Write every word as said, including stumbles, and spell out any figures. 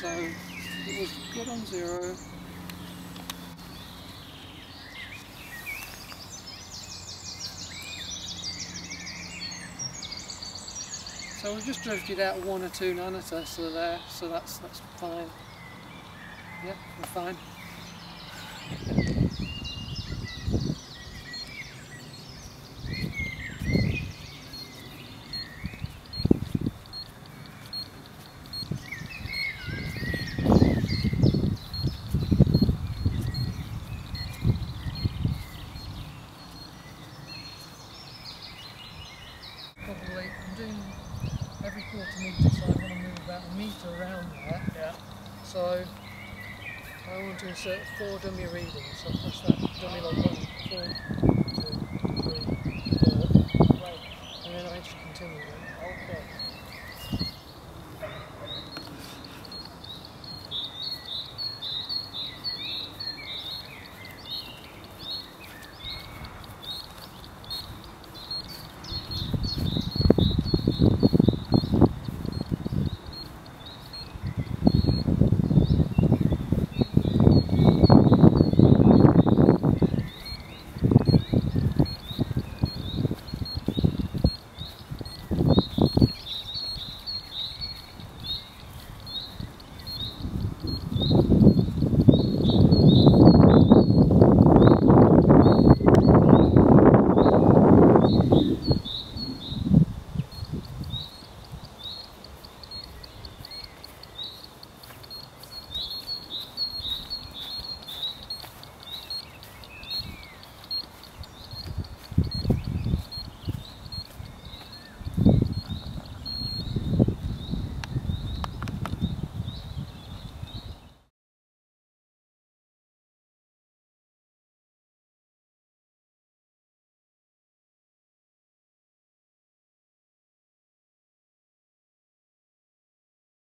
so it was good on zero. So we've just drifted out one or two nanometers there, so that's that's fine. Yeah, we're fine. Probably, I'm doing every quarter metre, so I want to move about a metre around there. Yeah. So I want to insert four dummy readings, so I'll push that dummy log button, four, two, three, four, and then I actually continue. Okay.